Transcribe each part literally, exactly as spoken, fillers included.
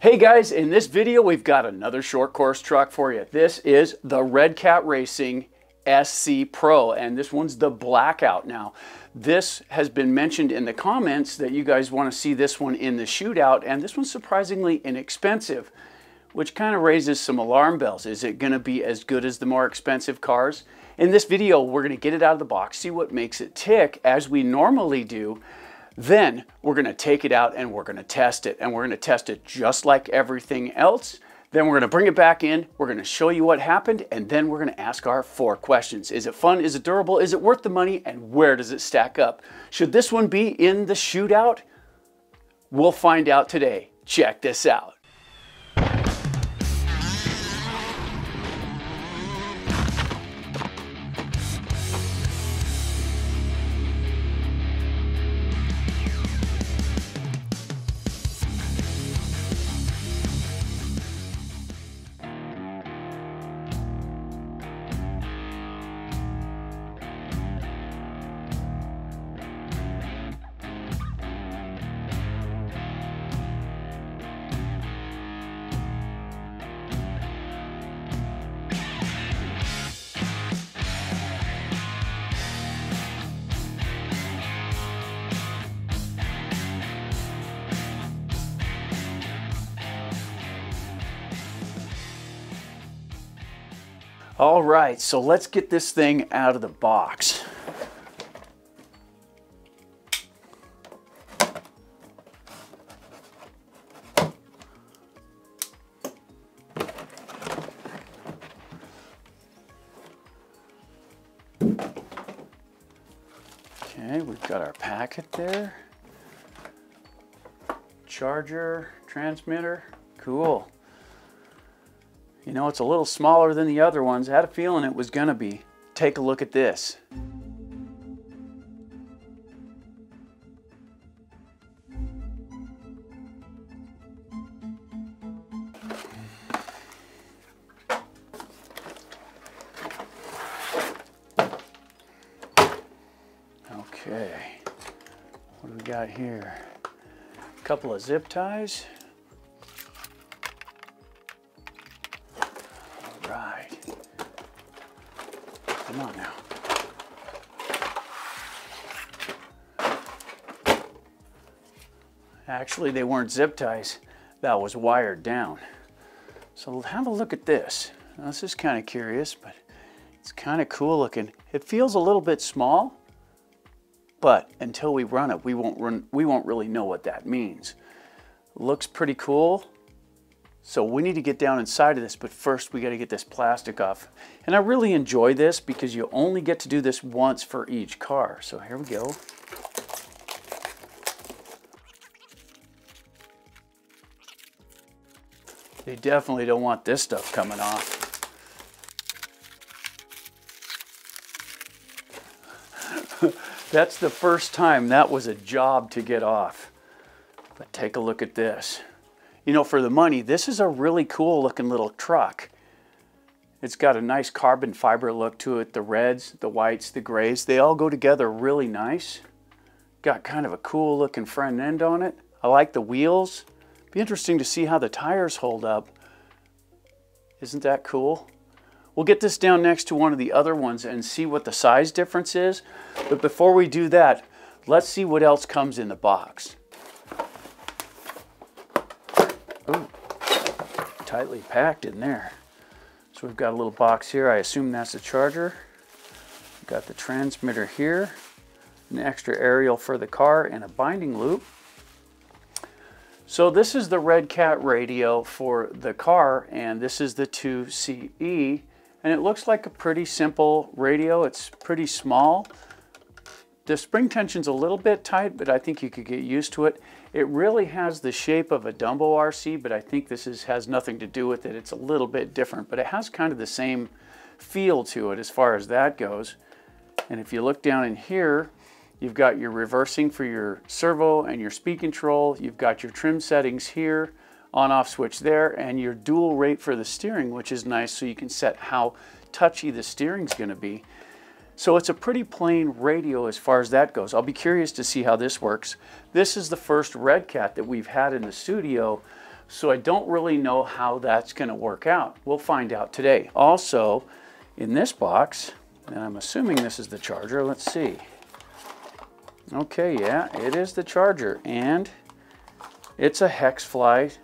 Hey guys, in this video we've got another short course truck for you. This is the RedCat Racing S C Pro, and this one's the Blackout. Now, this has been mentioned in the comments that you guys want to see this one in the shootout, and this one's surprisingly inexpensive, which kind of raises some alarm bells. Is it going to be as good as the more expensive cars? In this video, we're going to get it out of the box, see what makes it tick as we normally do. Then we're going to take it out and we're going to test it, and we're going to test it just like everything else. Then we're going to bring it back in, we're going to show you what happened, and then we're going to ask our four questions. Is it fun? Is it durable? Is it worth the money? And where does it stack up? Should this one be in the shootout? We'll find out today. Check this out. All right, so let's get this thing out of the box. Okay, we've got our packet there. Charger, transmitter, cool. You know, it's a little smaller than the other ones. I had a feeling it was gonna be. Take a look at this. Okay, what do we got here? A couple of zip ties. Come on now. Actually, they weren't zip ties. That was wired down. So have a look at this. Now, this is kind of curious, but it's kind of cool looking. It feels a little bit small, but until we run it, we won't run, we won't really know what that means. Looks pretty cool. So we need to get down inside of this, but first we got to get this plastic off. And I really enjoy this because you only get to do this once for each car. So here we go. They definitely don't want this stuff coming off. That's the first time that was a job to get off. But take a look at this. You know, for the money, this is a really cool looking little truck. It's got a nice carbon fiber look to it. The reds, the whites, the grays, they all go together really nice. Got kind of a cool looking front end on it. I like the wheels. Be interesting to see how the tires hold up. Isn't that cool? We'll get this down next to one of the other ones and see what the size difference is. But before we do that, let's see what else comes in the box. Ooh, tightly packed in there. So we've got a little box here. I assume that's the charger. We've got the transmitter here, an extra aerial for the car, and a binding loop. So this is the RedCat radio for the car, and this is the two C E, and it looks like a pretty simple radio. It's pretty small. The spring tension's a little bit tight, but I think you could get used to it. It really has the shape of a Dumbo R C, but I think this is, has nothing to do with it. It's a little bit different, but it has kind of the same feel to it as far as that goes. And if you look down in here, you've got your reversing for your servo and your speed control. You've got your trim settings here, on-off switch there, and your dual rate for the steering, which is nice, so you can set how touchy the steering's gonna be. So it's a pretty plain radio as far as that goes. I'll be curious to see how this works. This is the first RedCat that we've had in the studio, So I don't really know how that's going to work out. We'll find out today. Also, in this box, and I'm assuming this is the charger. Let's see. Okay, yeah, it is the charger, and it's a HexFly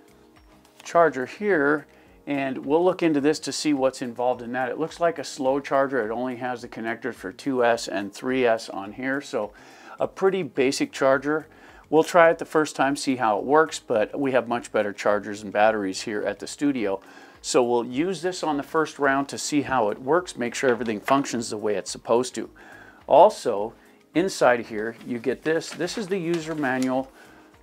charger here, and we'll look into this to see what's involved in that. It looks like a slow charger. It only has the connectors for two S and three S on here, so a pretty basic charger. We'll try it the first time, see how it works, but we have much better chargers and batteries here at the studio. So we'll use this on the first round to see how it works, make sure everything functions the way it's supposed to. Also, inside here, you get this. This is the user manual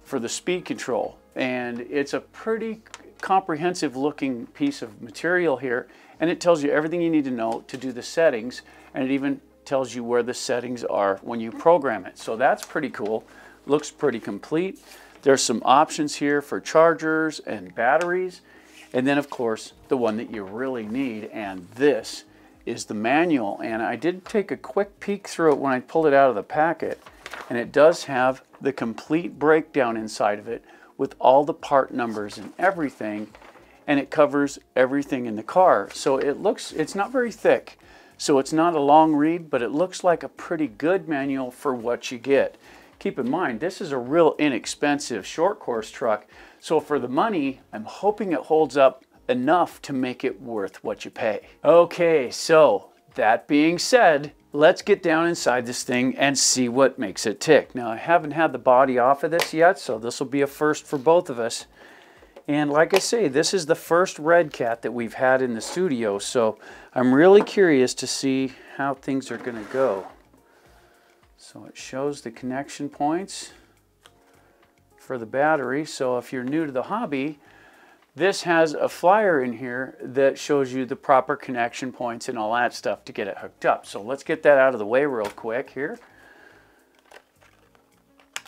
for the speed control, and it's a pretty comprehensive looking piece of material here, and it tells you everything you need to know to do the settings, and it even tells you where the settings are when you program it. So that's pretty cool. Looks pretty complete. There's some options here for chargers and batteries, and then of course the one that you really need, and this is the manual. And I did take a quick peek through it when I pulled it out of the packet, and it does have the complete breakdown inside of it with all the part numbers and everything, and it covers everything in the car. So it looks, it's not very thick, so it's not a long read, but it looks like a pretty good manual for what you get. Keep in mind, this is a real inexpensive short course truck, so for the money, I'm hoping it holds up enough to make it worth what you pay. Okay, so that being said, let's get down inside this thing and see what makes it tick. Now, I haven't had the body off of this yet, so this will be a first for both of us. And like I say, this is the first RedCat that we've had in the studio, so I'm really curious to see how things are going to go. So it shows the connection points for the battery. So if you're new to the hobby, this has a flyer in here that shows you the proper connection points and all that stuff to get it hooked up. So let's get that out of the way real quick here.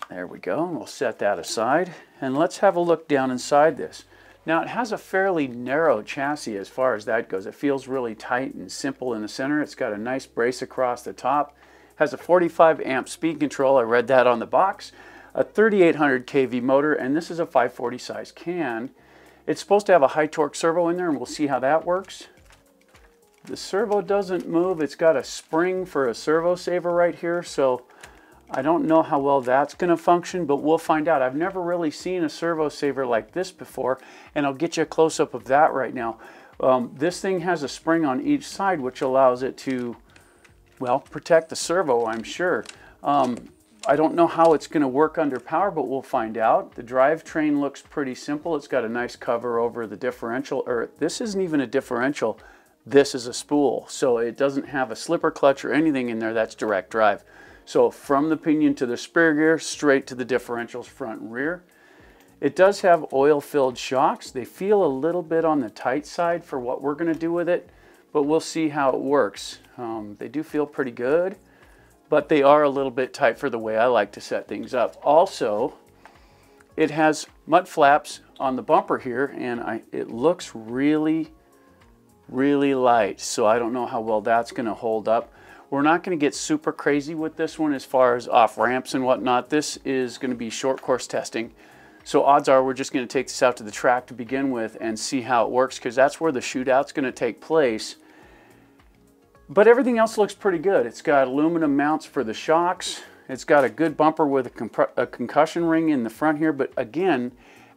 There we go. We'll set that aside and let's have a look down inside this. Now, it has a fairly narrow chassis as far as that goes. It feels really tight and simple in the center. It's got a nice brace across the top. It has a forty-five amp speed control. I read that on the box. A thirty-eight hundred K V motor, and this is a five forty size can. It's supposed to have a high torque servo in there, and we'll see how that works. The servo doesn't move. It's got a spring for a servo saver right here, so I don't know how well that's going to function, but we'll find out. I've never really seen a servo saver like this before, and I'll get you a close-up of that right now. Um, this thing has a spring on each side, which allows it to, well, protect the servo, I'm sure. Um, I don't know how it's going to work under power, but we'll find out. The drivetrain looks pretty simple. It's got a nice cover over the differential, or this isn't even a differential. This is a spool, so it doesn't have a slipper clutch or anything in there. That's direct drive. So from the pinion to the spare gear, straight to the differentials front and rear. It does have oil-filled shocks. They feel a little bit on the tight side for what we're going to do with it, but we'll see how it works. Um, they do feel pretty good, but they are a little bit tight for the way I like to set things up. Also, it has mud flaps on the bumper here, and I, it looks really, really light. So I don't know how well that's going to hold up. We're not going to get super crazy with this one as far as off ramps and whatnot. This is going to be short course testing. So odds are we're just going to take this out to the track to begin with and see how it works, because that's where the shootout's going to take place. But everything else looks pretty good. It's got aluminum mounts for the shocks. It's got a good bumper with a, a concussion ring in the front here. But again,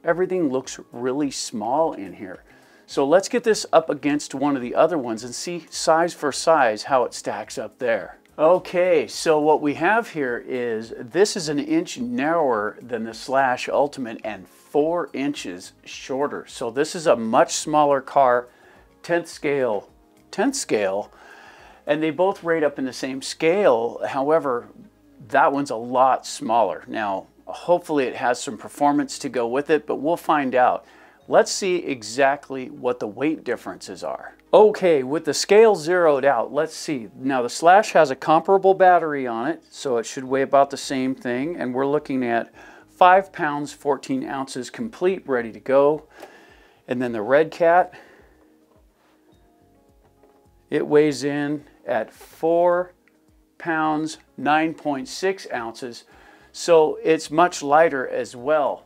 everything looks really small in here. So let's get this up against one of the other ones and see size for size how it stacks up there. Okay, so what we have here is this is an inch narrower than the Slash Ultimate and four inches shorter. So this is a much smaller car, tenth scale, tenth scale. And they both rate up in the same scale. However, that one's a lot smaller. Now, hopefully it has some performance to go with it, but we'll find out. Let's see exactly what the weight differences are. Okay, with the scale zeroed out, let's see. Now, the Slash has a comparable battery on it, so it should weigh about the same thing. And we're looking at five pounds, fourteen ounces complete, ready to go. And then the RedCat, it weighs in at four pounds, nine point six ounces, so it's much lighter as well.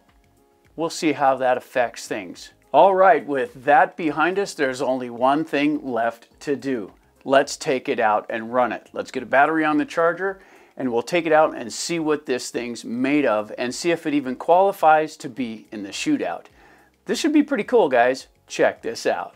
we'll see how that affects things. All right, with that behind us, there's only one thing left to do. Let's take it out and run it. Let's get a battery on the charger and we'll take it out and see what this thing's made of and see if it even qualifies to be in the shootout. This should be pretty cool, guys. Check this out.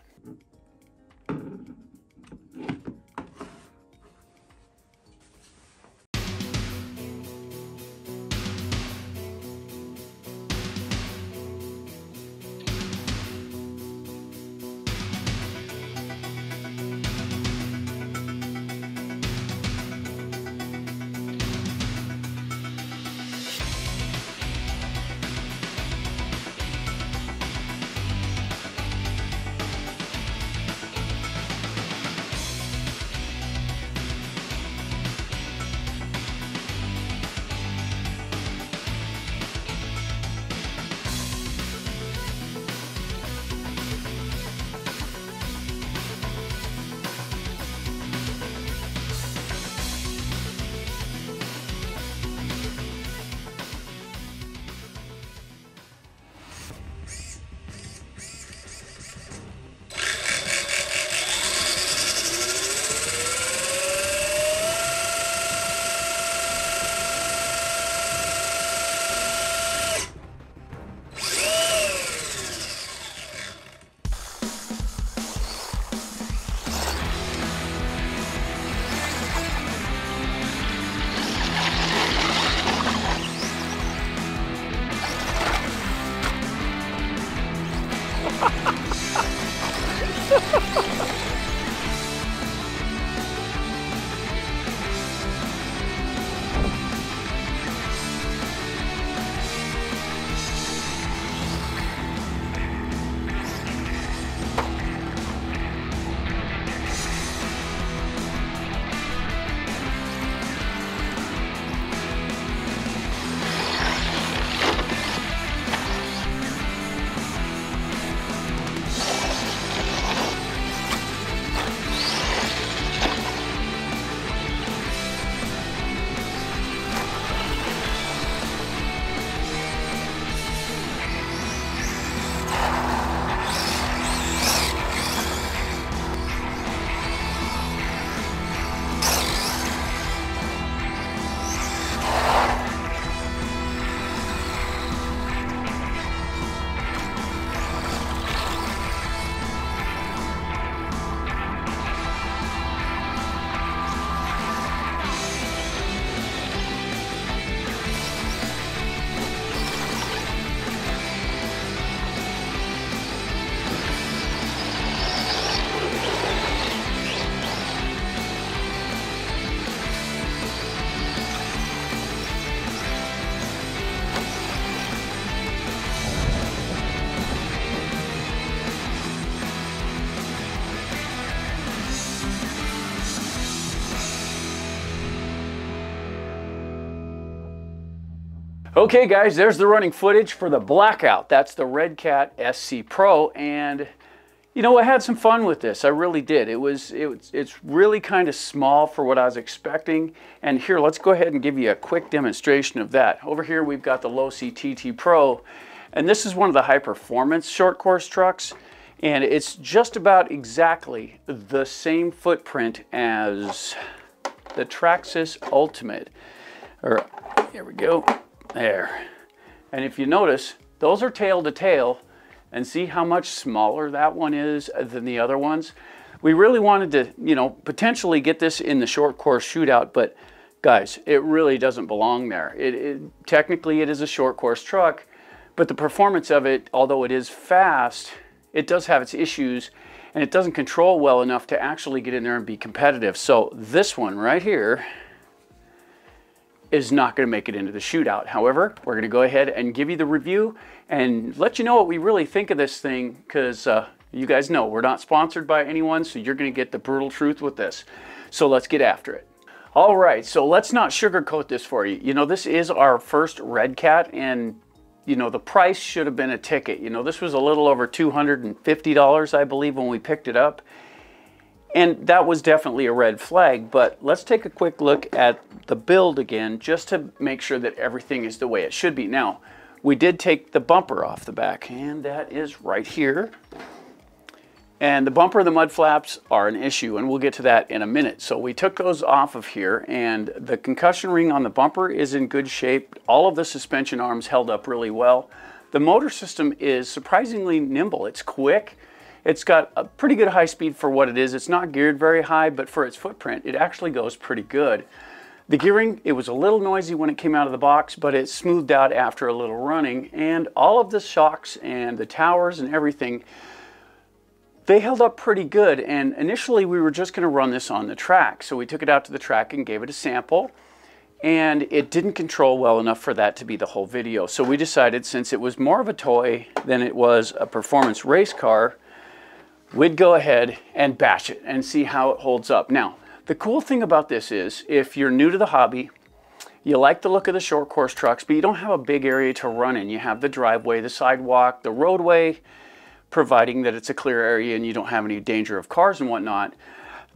Okay guys, there's the running footage for the Blackout. That's the RedCat S C Pro, and you know, I had some fun with this. I really did. It was, it was it's really kind of small for what I was expecting, and here, let's go ahead and give you a quick demonstration of that. Over here we've got the Low C T T Pro, and this is one of the high performance short course trucks, and it's just about exactly the same footprint as the Traxxas Ultimate. All right, here we go. There. And if you notice, those are tail to tail, and see how much smaller that one is than the other ones. We really wanted to, you know, potentially get this in the short course shootout, but guys, it really doesn't belong there. It, it technically it is a short course truck, but the performance of it, although it is fast, it does have its issues, and it doesn't control well enough to actually get in there and be competitive. So this one right here is not going to make it into the shootout. However, we're going to go ahead and give you the review and let you know what we really think of this thing, because uh, you guys know we're not sponsored by anyone, so you're going to get the brutal truth with this. So let's get after it. All right, so let's not sugarcoat this for you. You know, this is our first RedCat, and you know, the price should have been a ticket. You know, this was a little over two hundred fifty dollars, I believe, when we picked it up. And that was definitely a red flag, but let's take a quick look at the build again, just to make sure that everything is the way it should be. Now, we did take the bumper off the back, and that is right here. And the bumper and the mud flaps are an issue, and we'll get to that in a minute. So we took those off of here, and the concussion ring on the bumper is in good shape. All of the suspension arms held up really well. The motor system is surprisingly nimble. It's quick. It's got a pretty good high speed for what it is. It's not geared very high, but for its footprint, it actually goes pretty good. The gearing, it was a little noisy when it came out of the box, but it smoothed out after a little running. And all of the shocks and the towers and everything, they held up pretty good. And initially we were just going to run this on the track. So we took it out to the track and gave it a sample. And it didn't control well enough for that to be the whole video. So we decided, since it was more of a toy than it was a performance race car, we'd go ahead and bash it and see how it holds up. Now, the cool thing about this is, if you're new to the hobby, you like the look of the short course trucks, but you don't have a big area to run in. You have the driveway, the sidewalk, the roadway, providing that it's a clear area and you don't have any danger of cars and whatnot.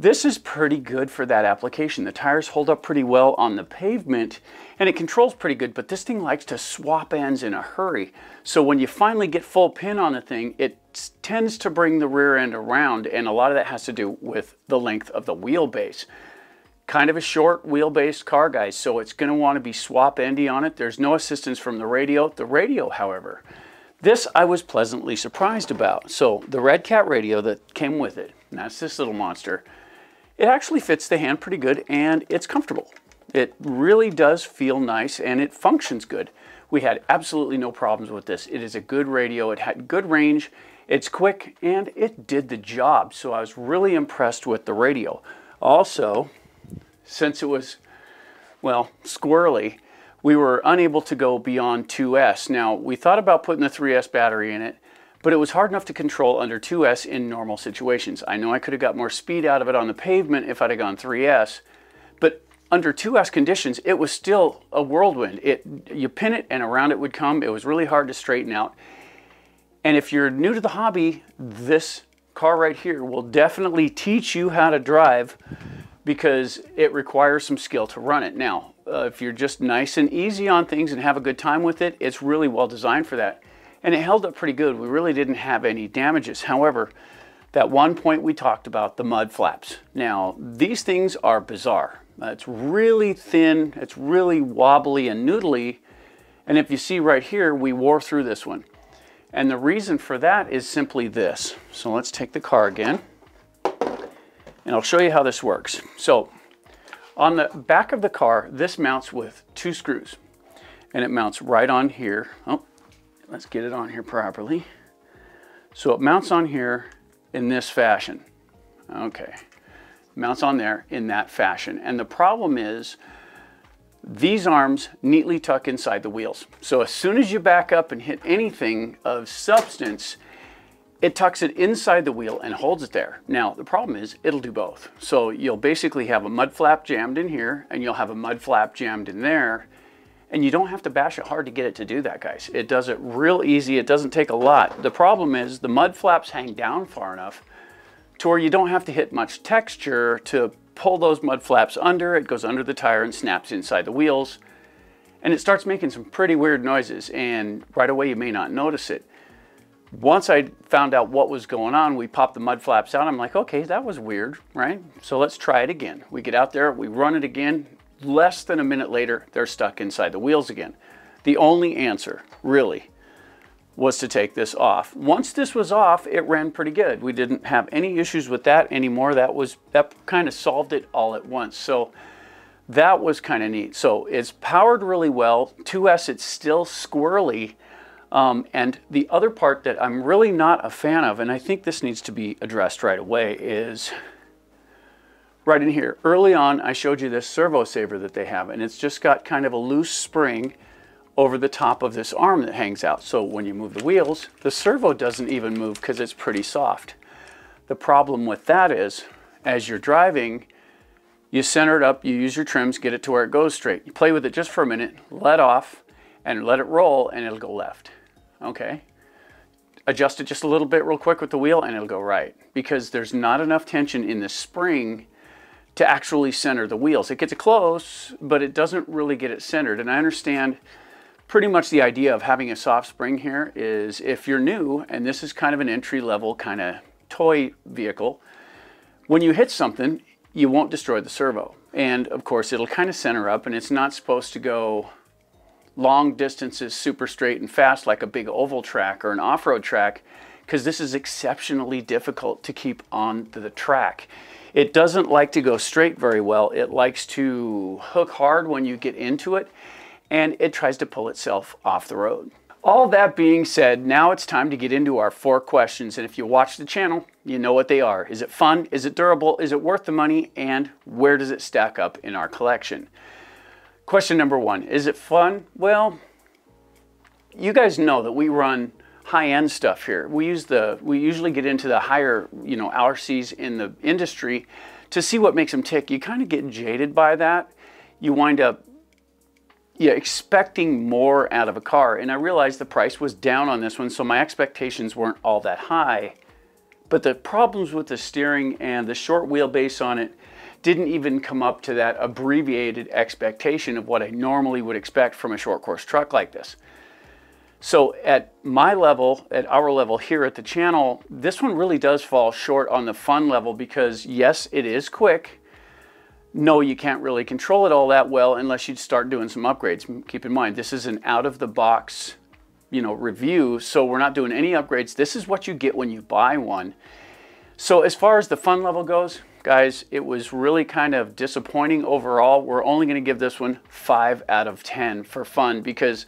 This is pretty good for that application. The tires hold up pretty well on the pavement, and it controls pretty good, but this thing likes to swap ends in a hurry. So when you finally get full pin on the thing, it tends to bring the rear end around, and a lot of that has to do with the length of the wheelbase. Kind of a short wheelbase car, guys, so it's going to want to be swap endy on it. There's no assistance from the radio. The radio, however, this I was pleasantly surprised about. So the RedCat radio that came with it, and that's this little monster, it actually fits the hand pretty good, and it's comfortable. It really does feel nice, and it functions good. We had absolutely no problems with this. It is a good radio. It had good range. It's quick, and it did the job. So I was really impressed with the radio. Also, since it was, well, squirrely, we were unable to go beyond two S. Now, we thought about putting the three S battery in it, but it was hard enough to control under two S in normal situations. I know I could have got more speed out of it on the pavement if I'd have gone three S, but under two S conditions, it was still a whirlwind. It, you pin it and around it would come. It was really hard to straighten out. And if you're new to the hobby, this car right here will definitely teach you how to drive, because it requires some skill to run it. Now, uh, if you're just nice and easy on things and have a good time with it, it's really well designed for that. And it held up pretty good. We really didn't have any damages. However, that one point we talked about, the mud flaps. Now, these things are bizarre. Uh, it's really thin, it's really wobbly and noodly. And if you see right here, we wore through this one. And the reason for that is simply this. So let's take the car again, and I'll show you how this works. So on the back of the car, this mounts with two screws, and it mounts right on here. Oh, let's get it on here properly. So it mounts on here in this fashion. Okay, mounts on there in that fashion. And the problem is, these arms neatly tuck inside the wheels. So as soon as you back up and hit anything of substance, it tucks it inside the wheel and holds it there. Now, the problem is, it'll do both. So you'll basically have a mud flap jammed in here, and you'll have a mud flap jammed in there. And you don't have to bash it hard to get it to do that, guys. It does it real easy. It doesn't take a lot. The problem is, the mud flaps hang down far enough to where you don't have to hit much texture to pull those mud flaps under. It goes under the tire and snaps inside the wheels, and it starts making some pretty weird noises, and right away you may not notice it. Once I found out what was going on, we popped the mud flaps out. I'm like, okay, that was weird, right? So let's try it again. We get out there, we run it again. Less than a minute later, they're stuck inside the wheels again. The only answer, really, was to take this off. Once this was off, it ran pretty good. We didn't have any issues with that anymore. That was, that kind of solved it all at once. So that was kind of neat. So it's powered really well. two S, it's still squirrely. Um, and the other part that I'm really not a fan of, and I think this needs to be addressed right away, is right in here. Early on, I showed you this servo saver that they have, and it's just got kind of a loose spring over the top of this arm that hangs out. So when you move the wheels, the servo doesn't even move because it's pretty soft. The problem with that is, as you're driving, you center it up, you use your trims, get it to where it goes straight. You play with it just for a minute, let off, and let it roll, and it'll go left. Okay. Adjust it just a little bit real quick with the wheel, and it'll go right, because there's not enough tension in the spring to actually center the wheels. It gets it close, but it doesn't really get it centered. And I understand pretty much the idea of having a soft spring here is if you're new, and this is kind of an entry level kind of toy vehicle, when you hit something, you won't destroy the servo. And of course, it'll kind of center up, and it's not supposed to go long distances super straight and fast like a big oval track or an off-road track, because this is exceptionally difficult to keep on the track. It doesn't like to go straight very well. It likes to hook hard when you get into it, and it tries to pull itself off the road. All that being said, now it's time to get into our four questions, and if you watch the channel, you know what they are. Is it fun? Is it durable? Is it worth the money? And where does it stack up in our collection? Question number one, is it fun? Well, you guys know that we run high-end stuff here. We use the, we usually get into the higher, you know, R Cs in the industry to see what makes them tick. You kind of get jaded by that. You wind up yeah, expecting more out of a car. And I realized the price was down on this one, so my expectations weren't all that high. But the problems with the steering and the short wheelbase on it didn't even come up to that abbreviated expectation of what I normally would expect from a short course truck like this. So at my level, at our level here at the channel, this one really does fall short on the fun level because yes, it is quick. No, you can't really control it all that well unless you start doing some upgrades. Keep in mind, this is an out of the box, you know, review. So we're not doing any upgrades. This is what you get when you buy one. So as far as the fun level goes, guys, it was really kind of disappointing overall. We're only going to give this one five out of ten for fun because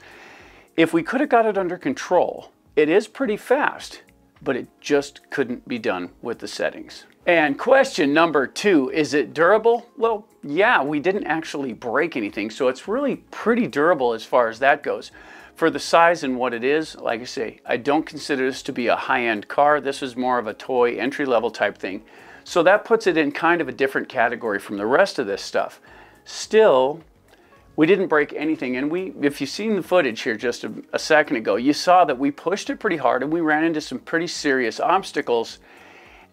if we could have got it under control, it is pretty fast, but it just couldn't be done with the settings. And question number two, is it durable? Well, yeah, we didn't actually break anything, so it's really pretty durable as far as that goes. For the size and what it is, like I say, I don't consider this to be a high-end car. This is more of a toy entry-level type thing. So that puts it in kind of a different category from the rest of this stuff. Still, we didn't break anything, and we, if you've seen the footage here just a, a second ago, you saw that we pushed it pretty hard and we ran into some pretty serious obstacles,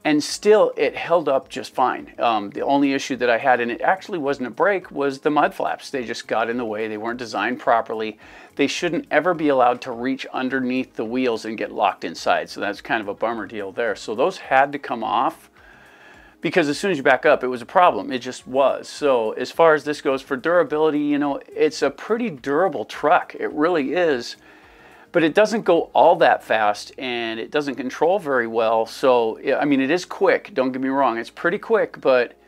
and still it held up just fine. Um, the only issue that I had, and it actually wasn't a break, was the mud flaps. They just got in the way. They weren't designed properly. They shouldn't ever be allowed to reach underneath the wheels and get locked inside, so that's kind of a bummer deal there. So those had to come off, because as soon as you back up, it was a problem. It just was. So as far as this goes for durability, you know, it's a pretty durable truck. It really is, but it doesn't go all that fast and it doesn't control very well. So, I mean, it is quick. Don't get me wrong. It's pretty quick, but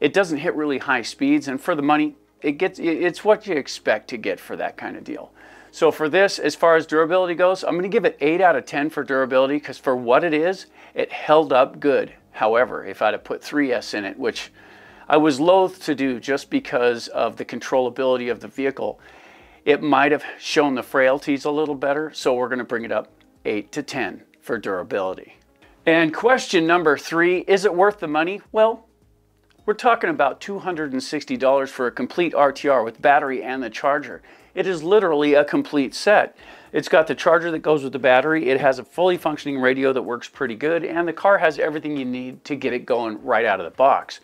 it doesn't hit really high speeds. And for the money, it gets, it's what you expect to get for that kind of deal. So for this, as far as durability goes, I'm going to give it eight out of ten for durability because for what it is, it held up good. However, if I'd have put three S in it, which I was loath to do just because of the controllability of the vehicle, it might have shown the frailties a little better. So we're going to bring it up eight to ten for durability. And question number three, is it worth the money? Well, we're talking about two hundred sixty dollars for a complete R T R with battery and the charger. It is literally a complete set. It's got the charger that goes with the battery. It has a fully functioning radio that works pretty good. And the car has everything you need to get it going right out of the box.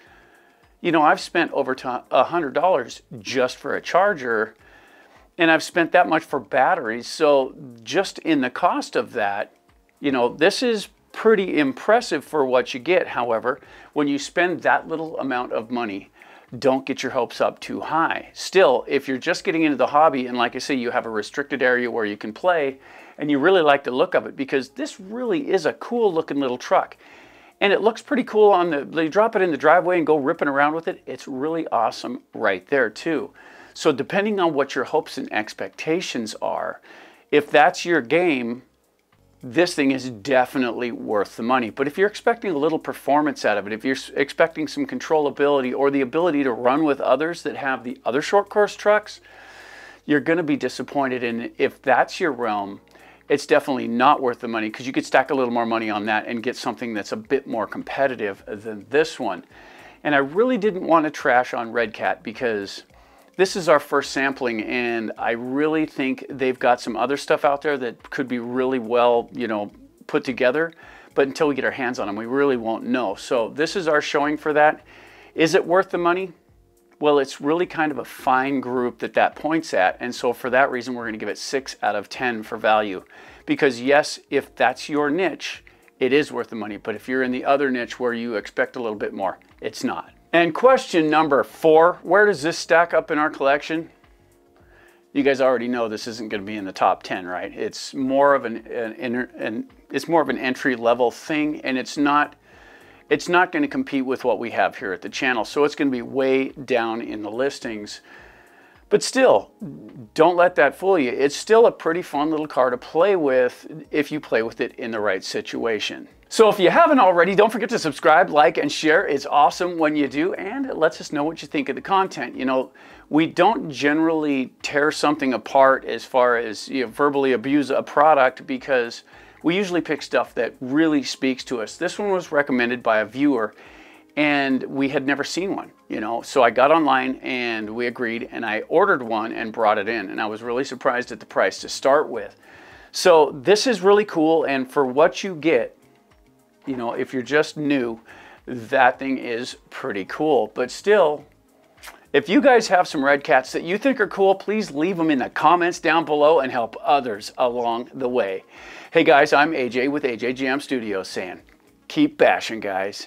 You know, I've spent over one hundred dollars just for a charger. And I've spent that much for batteries. So just in the cost of that, you know, this is pretty impressive for what you get. However, when you spend that little amount of money, don't get your hopes up too high. Still, if you're just getting into the hobby, and like I say, you have a restricted area where you can play, and you really like the look of it, because this really is a cool looking little truck. And it looks pretty cool on the, you drop it in the driveway and go ripping around with it. It's really awesome right there too. So depending on what your hopes and expectations are, if that's your game, this thing is definitely worth the money. But if you're expecting a little performance out of it, if you're expecting some controllability or the ability to run with others that have the other short course trucks, you're going to be disappointed. And if that's your realm, it's definitely not worth the money because you could stack a little more money on that and get something that's a bit more competitive than this one. And I really didn't want to trash on RedCat because this is our first sampling, and I really think they've got some other stuff out there that could be really well, you know, put together. But until we get our hands on them, we really won't know. So this is our showing for that. Is it worth the money? Well, it's really kind of a fine group that that points at, and so for that reason, we're going to give it six out of ten for value. Because yes, if that's your niche, it is worth the money, but if you're in the other niche where you expect a little bit more, it's not. And question number four, where does this stack up in our collection? You guys already know this isn't going to be in the top ten, right? It's more of an, an, an, an it's more of an entry-level thing, and it's not It's not going to compete with what we have here at the channel, so it's going to be way down in the listings. But still, don't let that fool you. It's still a pretty fun little car to play with if you play with it in the right situation. So if you haven't already, don't forget to subscribe, like, and share. It's awesome when you do, and it lets us know what you think of the content. You know, we don't generally tear something apart as far as, you know, verbally abuse a product, because we usually pick stuff that really speaks to us. This one was recommended by a viewer, and we had never seen one, you know. So I got online and we agreed, and I ordered one and brought it in, and I was really surprised at the price to start with. So this is really cool, and for what you get, you know, if you're just new, that thing is pretty cool. But still, if you guys have some RedCats that you think are cool, please leave them in the comments down below and help others along the way. Hey guys, I'm A J with A J JAM Studios saying, keep bashing, guys.